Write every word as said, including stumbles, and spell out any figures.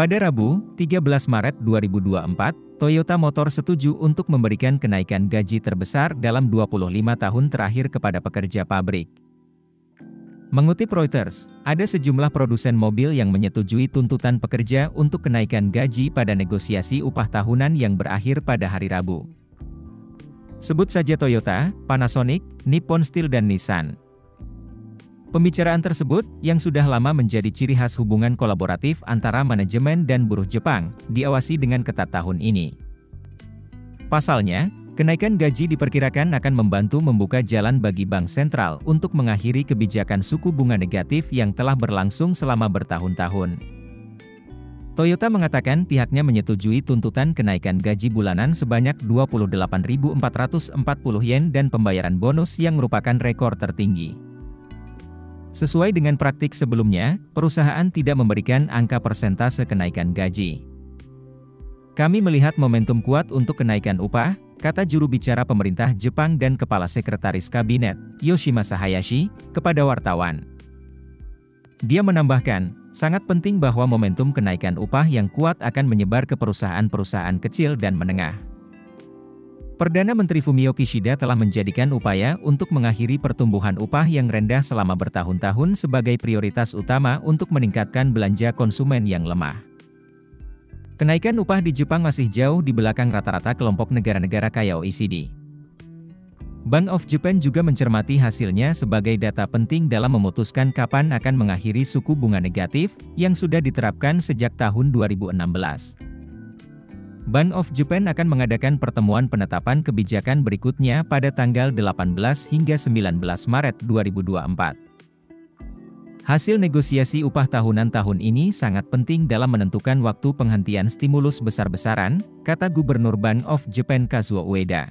Pada Rabu, tiga belas Maret dua ribu dua puluh empat, Toyota Motor setuju untuk memberikan kenaikan gaji terbesar dalam dua puluh lima tahun terakhir kepada pekerja pabrik. Mengutip Reuters, ada sejumlah produsen mobil yang menyetujui tuntutan pekerja untuk kenaikan gaji pada negosiasi upah tahunan yang berakhir pada hari Rabu. Sebut saja Toyota, Panasonic, Nippon Steel dan Nissan. Pembicaraan tersebut, yang sudah lama menjadi ciri khas hubungan kolaboratif antara manajemen dan buruh Jepang, diawasi dengan ketat tahun ini. Pasalnya, kenaikan gaji diperkirakan akan membantu membuka jalan bagi bank sentral untuk mengakhiri kebijakan suku bunga negatif yang telah berlangsung selama bertahun-tahun. Toyota mengatakan pihaknya menyetujui tuntutan kenaikan gaji bulanan sebanyak dua puluh delapan ribu empat ratus empat puluh yen dan pembayaran bonus yang merupakan rekor tertinggi. Sesuai dengan praktik sebelumnya, perusahaan tidak memberikan angka persentase kenaikan gaji. Kami melihat momentum kuat untuk kenaikan upah, kata juru bicara pemerintah Jepang dan Kepala Sekretaris Kabinet, Yoshimasa Hayashi, kepada wartawan. Dia menambahkan, sangat penting bahwa momentum kenaikan upah yang kuat akan menyebar ke perusahaan-perusahaan kecil dan menengah. Perdana Menteri Fumio Kishida telah menjadikan upaya untuk mengakhiri pertumbuhan upah yang rendah selama bertahun-tahun sebagai prioritas utama untuk meningkatkan belanja konsumen yang lemah. Kenaikan upah di Jepang masih jauh di belakang rata-rata kelompok negara-negara kaya O E C D. Bank of Japan juga mencermati hasilnya sebagai data penting dalam memutuskan kapan akan mengakhiri suku bunga negatif yang sudah diterapkan sejak tahun dua ribu enam belas. Bank of Japan akan mengadakan pertemuan penetapan kebijakan berikutnya pada tanggal delapan belas hingga sembilan belas Maret dua ribu dua puluh empat. Hasil negosiasi upah tahunan tahun ini sangat penting dalam menentukan waktu penghentian stimulus besar-besaran, kata Gubernur Bank of Japan Kazuo Ueda.